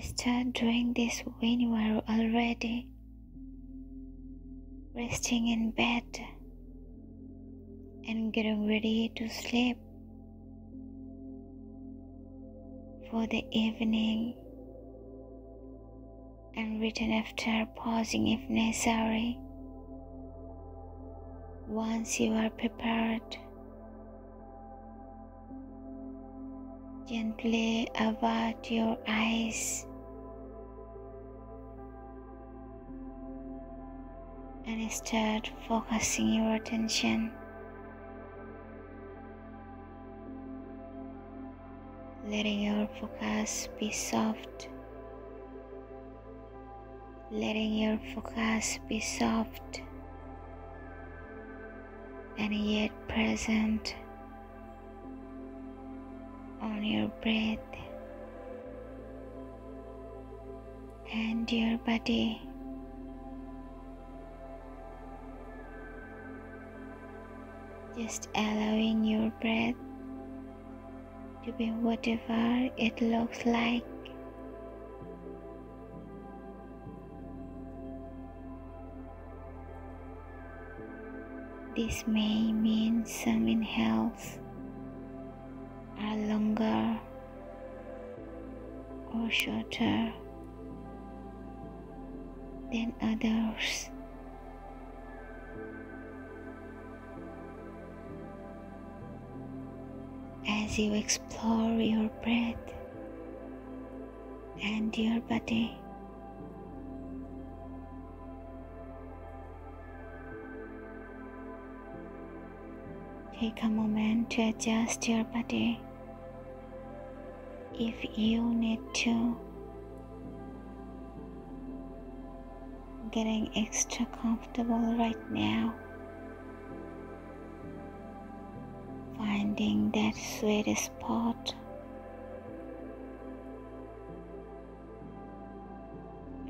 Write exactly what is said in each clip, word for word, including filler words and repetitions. Start doing this when you are already resting in bed and getting ready to sleep for the evening, and return after pausing if necessary. Once you are prepared, gently avert your eyes and start focusing your attention. Letting your focus be soft. Letting your focus be soft and yet present on your breath and your body. Just allowing your breath to be whatever it looks like. This may mean some inhales are longer or shorter than others. As you explore your breath and your body, take a moment to adjust your body if you need to, getting extra comfortable right now. Finding that sweet spot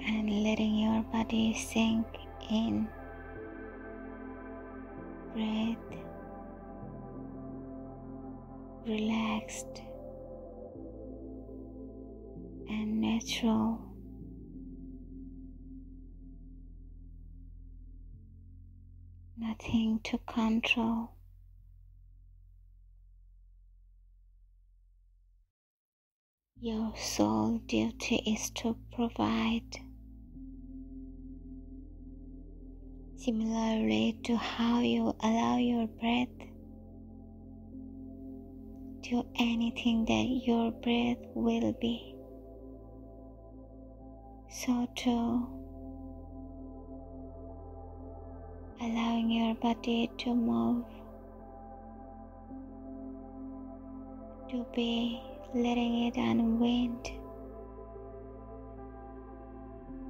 and letting your body sink in. Breathe, relaxed and natural. Nothing to control. Your sole duty is to provide, similarly to how you allow your breath to anything that your breath will be. So too, allowing your body to move, to be, letting it unwind.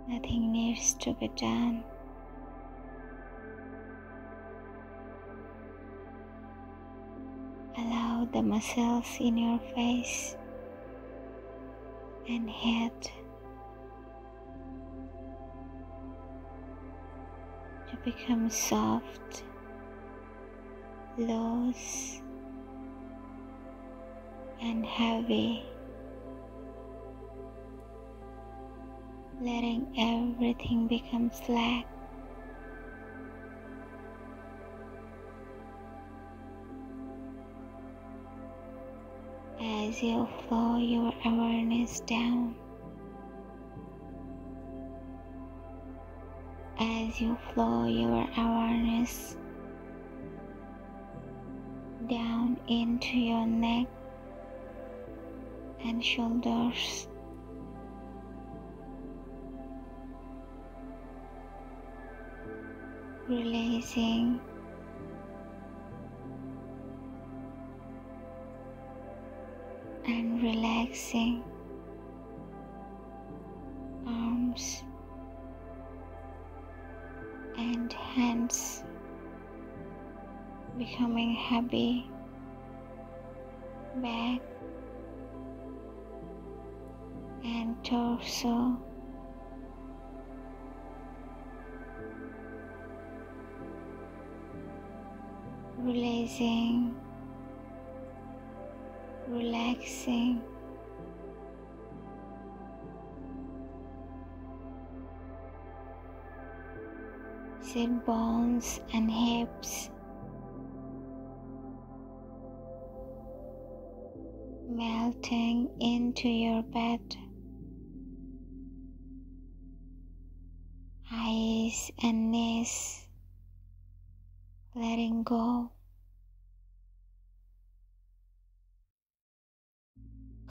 Nothing needs to be done. Allow the muscles in your face and head to become soft, loose and heavy, letting everything become slack. As you flow your awareness down, as you flow your awareness down into your neck and shoulders, releasing and relaxing arms and hands, becoming heavy back and torso, releasing, relaxing and bones and hips. Melting into your bed. Eyes and knees. Letting go.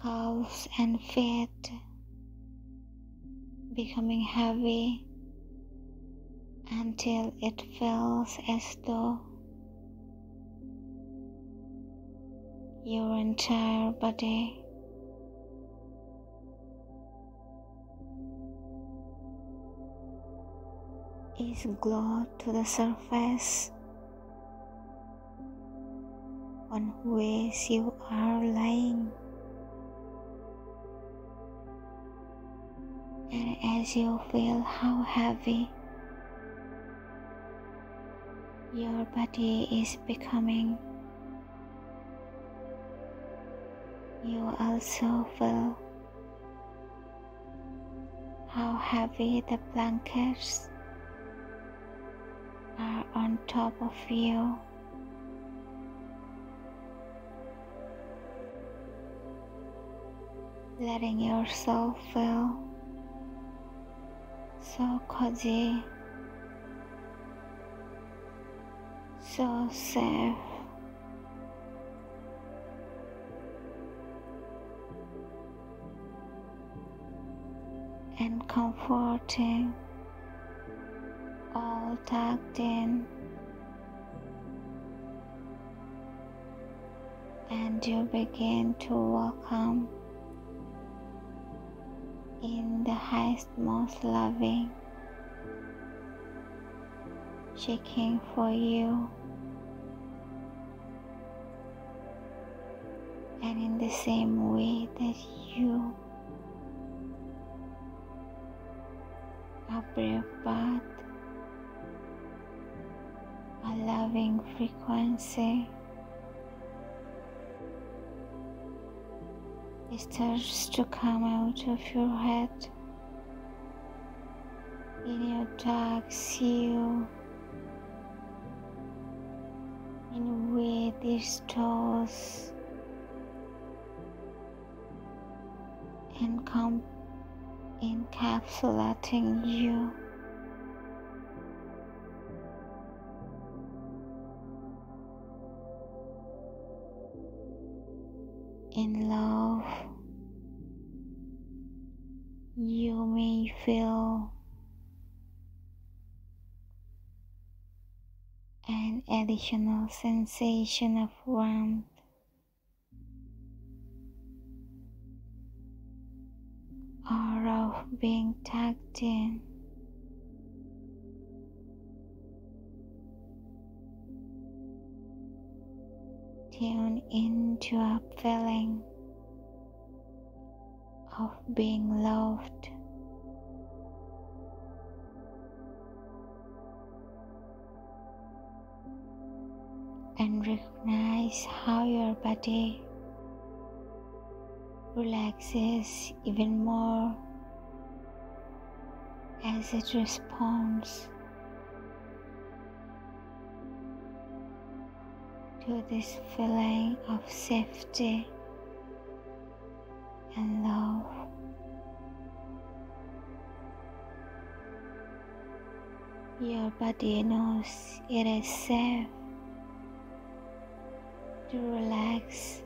Calves and feet. Becoming heavy until it feels as though your entire body. Is glued to the surface on which you are lying. And as you feel how heavy your body is becoming, you also feel how heavy the blankets are on top of you. Letting yourself feel so cozy, so safe. And comforting, all tucked in, and you begin to welcome in the highest, most loving, seeking for you, and in the same way that you a brave but a loving frequency it starts to come out of your head, in your dark seal, in with these toes, and come encapsulating you. In love, you may feel, an additional sensation of warmth, or of being tucked in, tune into a feeling of being loved, and recognize how your body relaxes even more as it responds to this feeling of safety and love. Your body knows it is safe to relax.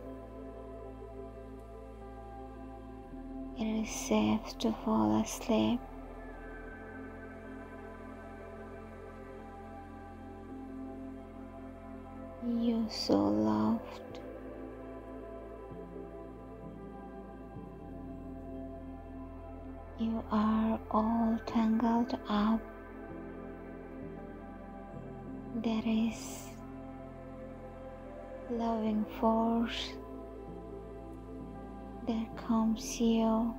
It is safe to fall asleep. You so loved. You are all tangled up. There is loving force that calms you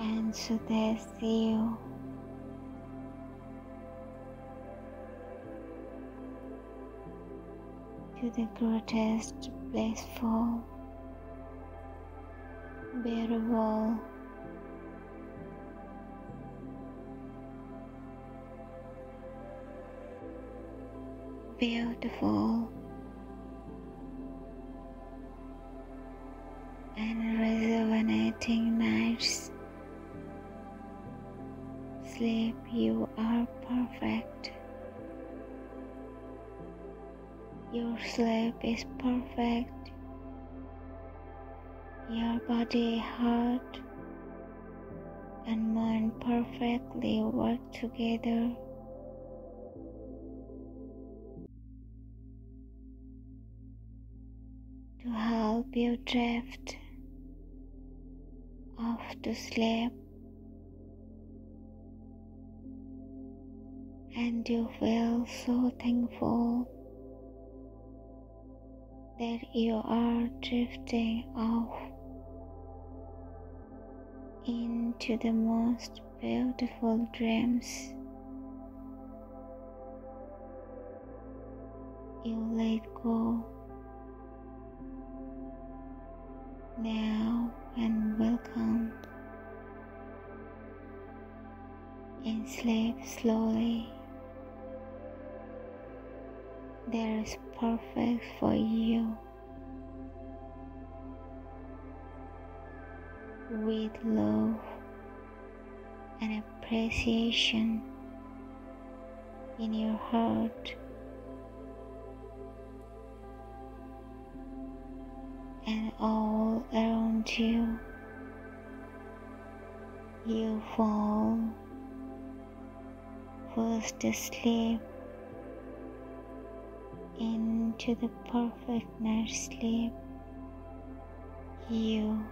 and soothes you. To the greatest, blissful, bearable, beautiful and rejuvenating nights. Sleep, you are perfect. Your sleep is perfect. Your body, heart, and mind perfectly work together. To help you drift off to sleep, and you feel so thankful that you are drifting off into the most beautiful dreams. You let go now and welcome, and sleep slowly. There is perfect for you, with love and appreciation in your heart, and all around you, you fall first asleep into the perfect night's sleep. You